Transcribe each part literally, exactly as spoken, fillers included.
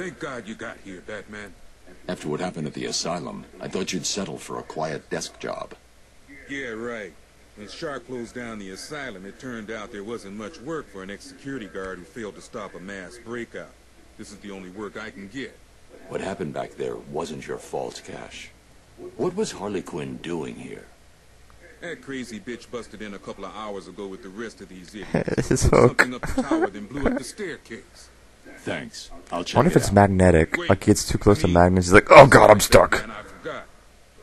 Thank God you got here, Batman. After what happened at the asylum, I thought you'd settle for a quiet desk job. Yeah, right. When Shark closed down the asylum, it turned out there wasn't much work for an ex-security guard who failed to stop a mass breakout. This is the only work I can get. What happened back there wasn't your fault, Cash. What was Harley Quinn doing here? That crazy bitch busted in a couple of hours ago with the rest of these idiots. This is so something up the tower, then blew up the staircase. Thanks. I'll check I wonder if it's out. Magnetic. Wait, like, it's too close to magnets. He's like, oh god, I'm stuck. And I forgot.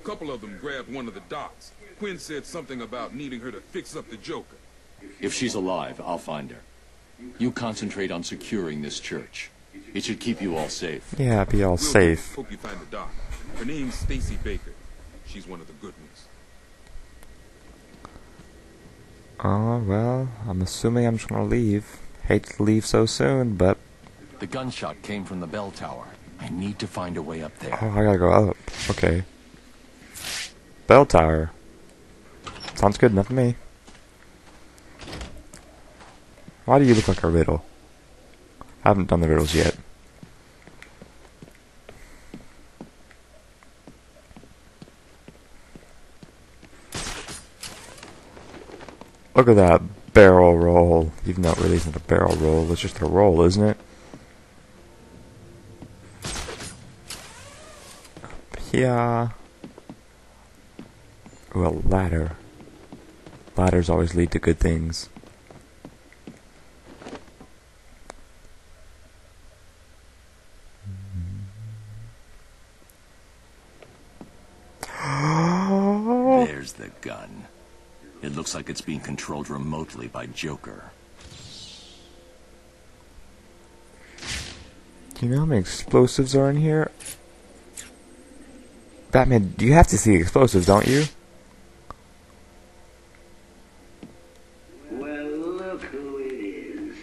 A couple of them grabbed one of the dots. Quinn said something about needing her to fix up the Joker. If she's alive, I'll find her. You concentrate on securing this church. It should keep you all safe. Yeah, be all we'll safe. Hope you find the doc. Her name's Stacy Baker. She's one of the good ones. Oh, uh, well, I'm assuming I'm just gonna leave. Hate to leave so soon, but... The gunshot came from the bell tower. I need to find a way up there. Oh, I gotta go up. Okay. Bell tower. Sounds good enough to me. Why do you look like a riddle? I haven't done the riddles yet. Look at that barrel roll. Even though it really isn't a barrel roll, it's just a roll, isn't it? Up here. Ooh, a ladder. Ladders always lead to good things. There's the gun. It looks like it's being controlled remotely by Joker. Do you know how many explosives are in here? Batman, you have to see explosives, don't you? Well, look who it is.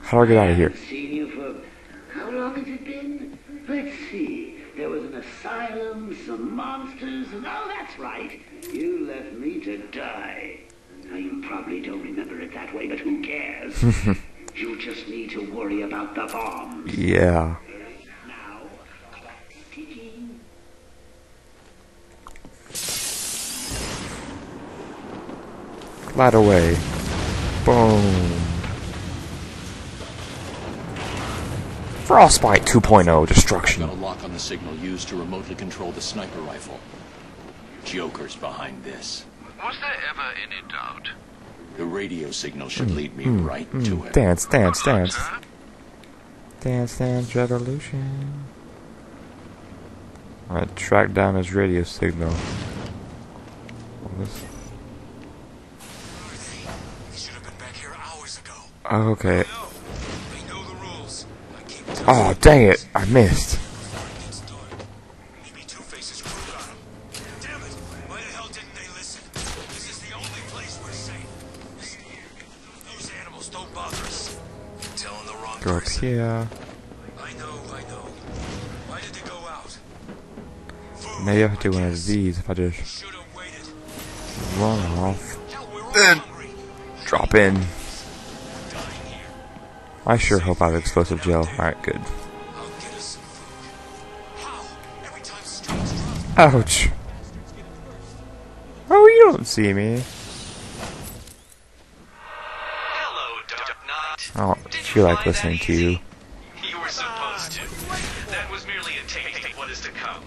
How do I get out of here? I haven't seen you for... How long has it been? Let's see. There was an asylum, some monsters, and oh, that's right. You left me to die. Now, you probably don't remember it that way, but who cares? You just need to worry about the bombs. Yeah. Now, ticking. Light away. Boom. Frostbite two point oh destruction. I've got a lock on the signal used to remotely control the sniper rifle. Joker's behind this. Was there ever any doubt? The radio signal should mm, lead me mm, right mm, to it. Dance, dance, dance. Dance, dance, revolution. I tracked down his radio signal. What was... He should have been back here hours ago. Oh, okay. Oh, dang it, I missed. Maybe Two-Face's crew got him. Damn it, why the hell didn't they listen? This is the only place we're safe. Those animals don't bother us. You're telling the wrong person. Yeah. I know, I know. Why did they go out? Food, maybe I have to do one of these if I just run off and drop in. I sure hope I have explosive gel. Alright, good. Ouch! Oh, you don't see me. I don't feel like listening to you. You were supposed to. That was merely a taste of what is to come.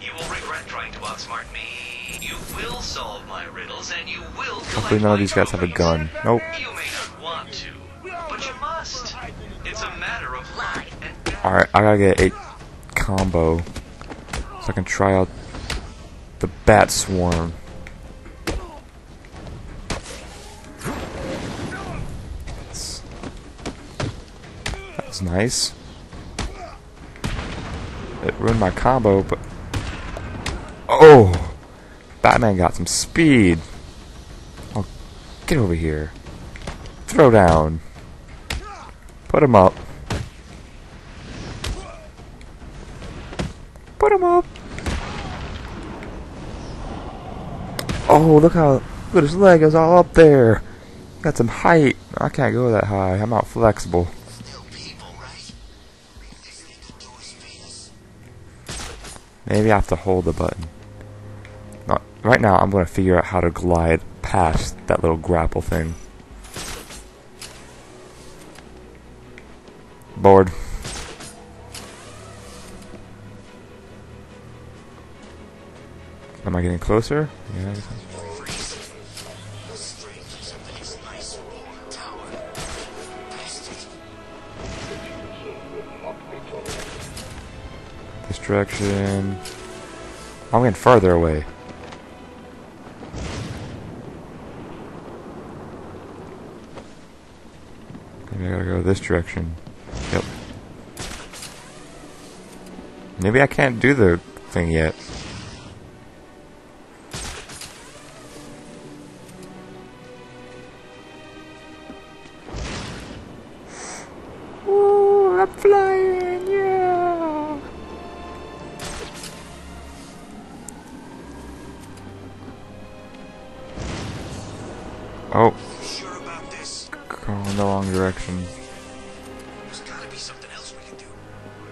You will regret trying to outsmart me. You will solve my riddles, and you will. Hopefully, none of these guys have a gun. Nope. Alright, I gotta get a combo so I can try out the bat swarm. That's, that's nice. It ruined my combo, but... Oh! Batman got some speed! Oh, get over here. Throw down. Put him up. Put him up. Oh, look how look at his leg is all up there. Got some height. I can't go that high. I'm not flexible. Still people, right? Maybe I have to hold the button. Now, right now, I'm going to figure out how to glide past that little grapple thing. Bored. Am I getting closer? Yeah. Direction. I'm getting farther away. Maybe I gotta go this direction. Yep. Maybe I can't do the thing yet. Ooh, I'm flying! Yeah! Oh, sure about this? Go in the wrong direction. There's gotta be something else we can do.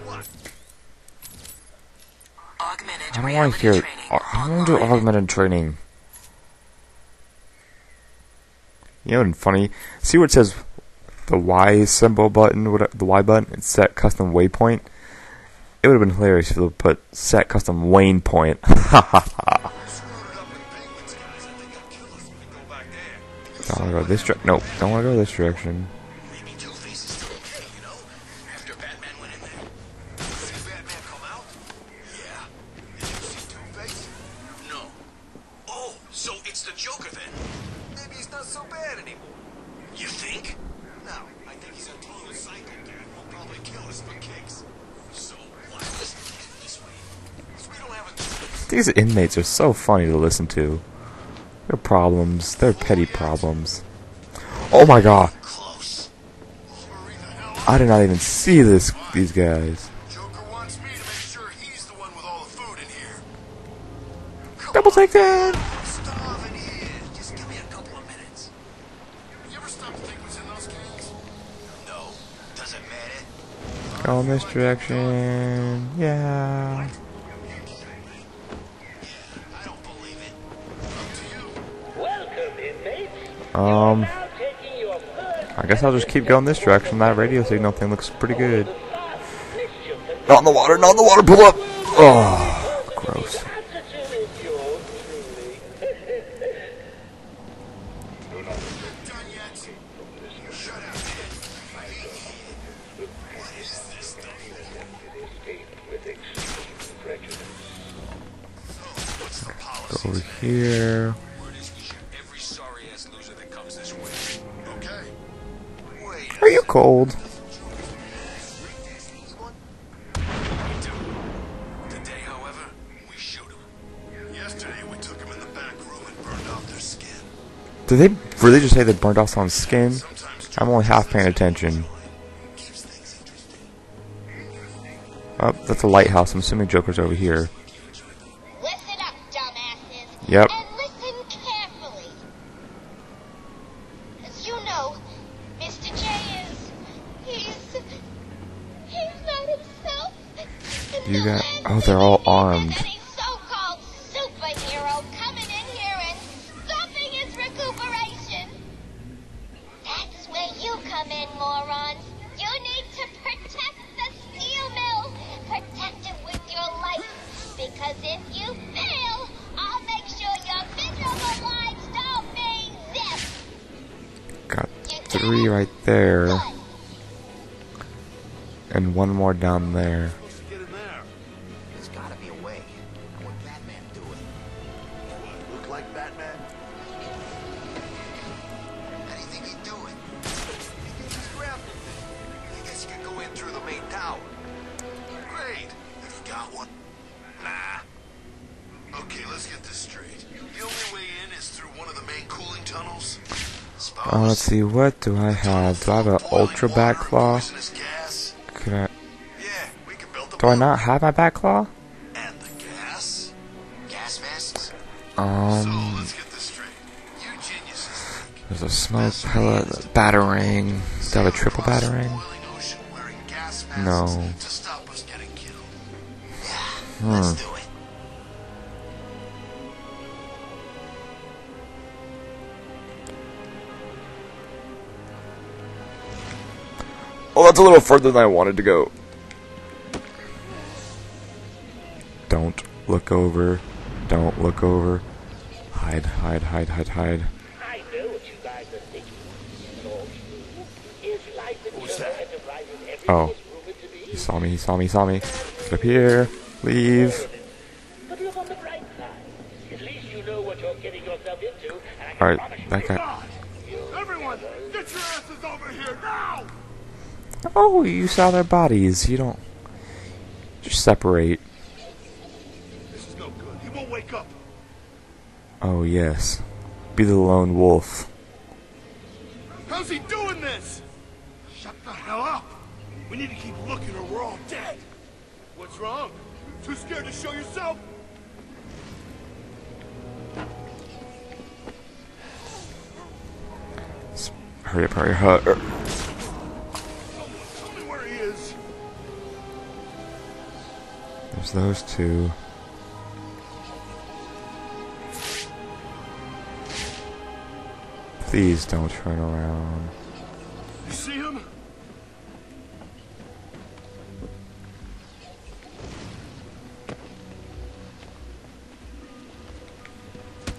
What? Augmented I don't want to hear. I don't want to do augmented training. You know what's funny? See where it says the Y symbol button, whatever, the Y button, it's set custom waypoint. It would have been hilarious if they put set custom waypoint. Ha ha ha. I wanna go this direction. Nope, don't wanna go this direction. Maybe Two Face is still okay, you know? After Batman went in there. Did Batman come out? Yeah. Did you see Two Face? No. Oh, so it's the Joker then. Maybe he's not so bad anymore. You think? No, I think he's a total psycho dude. Will probably kill us for kicks. So why listen to him this way? Because we don't have a These inmates are so funny to listen to. Their problems, their petty problems. Oh my god! I did not even see this. These guys. Joker wants me to make sure he's the one with all the food in here. Double take that! Just give me a couple of minutes. You ever stop to think what's in those cans? No, doesn't matter. Go in this direction. Yeah. Um, I guess I'll just keep going this direction. That radio signal thing looks pretty good. Not in the water, not in the water, pull up! Oh, gross. Go over here. Are you cold? Today, however, we shoot him. Yesterday we took him in the back room and burned off their skin. Did they really just say they burned off someone's skin? I'm only half paying attention. Oh, that's a lighthouse. I'm assuming Joker's over here. Listen up, dumbasses. Yep. You got, oh, they're all armed. Any so-called superhero coming in here and stopping his recuperation. That's where you come in, morons. You need to protect the steel mill. Protect it with your life. Because if you fail, I'll make sure your miserable lives don't be zipped. Got three right there. And one more down there. Uh, let's see, what do I have? Do I have an ultra back claw? Could I... Do I not have my back claw? Um... There's a smoke pellet, a batarang. Do I have a triple batarang? No. Hmm. that's a little further than I wanted to go. Don't look over. Don't look over. Hide, hide, hide, hide, hide. I know what you guys are thinking. Is life in every oh. He saw me, he saw me, he saw me. Get up here. Leave. But look on the bright side. At least you know what you're getting yourself into. Alright, that guy. Everyone, get your asses over here now! Oh, you saw their bodies. You don't. Just separate. Oh, yes. Be the lone wolf. How's he doing this? Shut the hell up. We need to keep looking or we're all dead. What's wrong? Too scared to show yourself? Let's hurry up, hurry up. Someone tell me where he is. There's those two. Please don't turn around. You see him?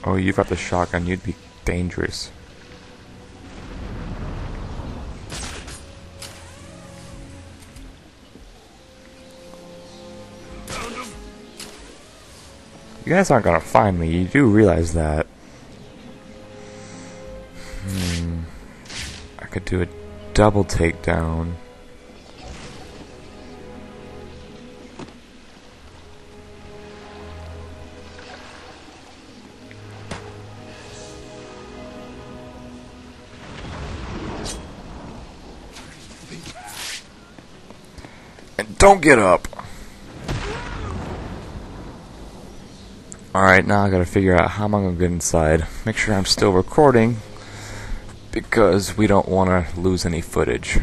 Oh, you got the shotgun. You'd be dangerous. Found him. You guys aren't gonna find me. You do realize that. Could do a double takedown. And don't get up. Alright, now I gotta figure out how am I gonna get inside. Make sure I'm still recording, because we don't want to lose any footage.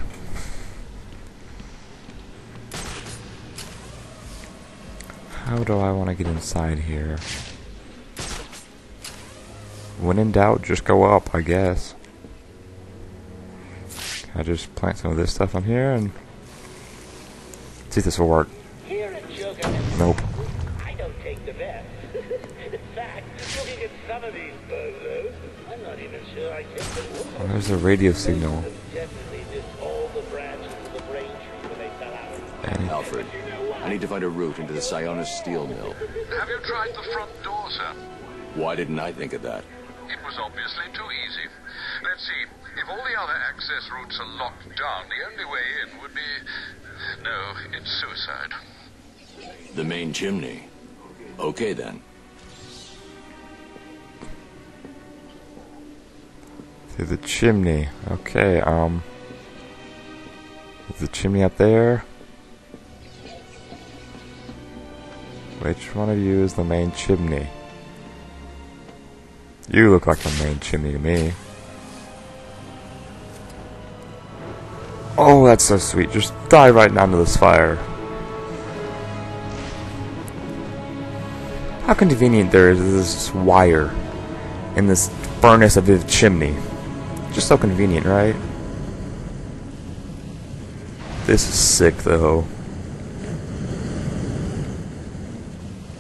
How do I want to get inside here? When in doubt, just go up, I guess. Can I just plant some of this stuff on here and see if this will work? Nope. I don't take the best. In fact, looking at some of these bozos, I'm not even sure I can. Oh, there's a radio signal. And Alfred, I need to find a route into the Sionis steel mill. Have you tried the front door, sir? Why didn't I think of that? It was obviously too easy. Let's see, if all the other access routes are locked down, the only way in would be... No, it's suicide. The main chimney. Okay, then. The chimney. Okay, um. Is the chimney up there? Which one of you is the main chimney? You look like the main chimney to me. Oh, that's so sweet. Just dive right down to this fire. How convenient there is this wire in this furnace of the chimney. Just so convenient, right? This is sick, though.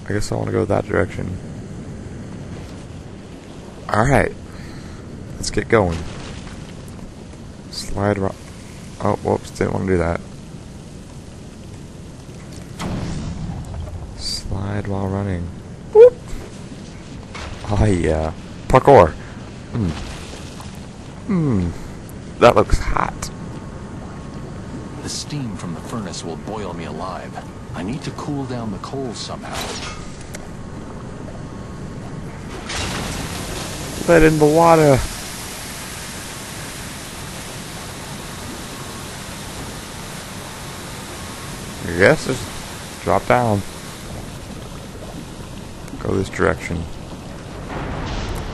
I guess I want to go that direction. Alright. Let's get going. Slide rock. Oh, whoops. Didn't want to do that. Slide while running. Whoop! Oh, yeah. Parkour. Hmm. Hmm. That looks hot. The steam from the furnace will boil me alive. I need to cool down the coals somehow. Let in the water. I guess just drop down. Go this direction.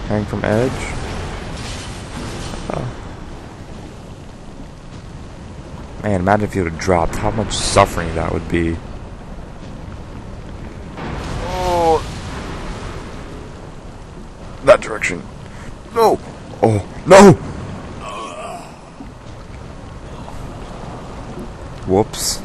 Hang from edge. Man, imagine if you would have dropped. How much suffering that would be. Oh. That direction. No. Oh, no. Whoops.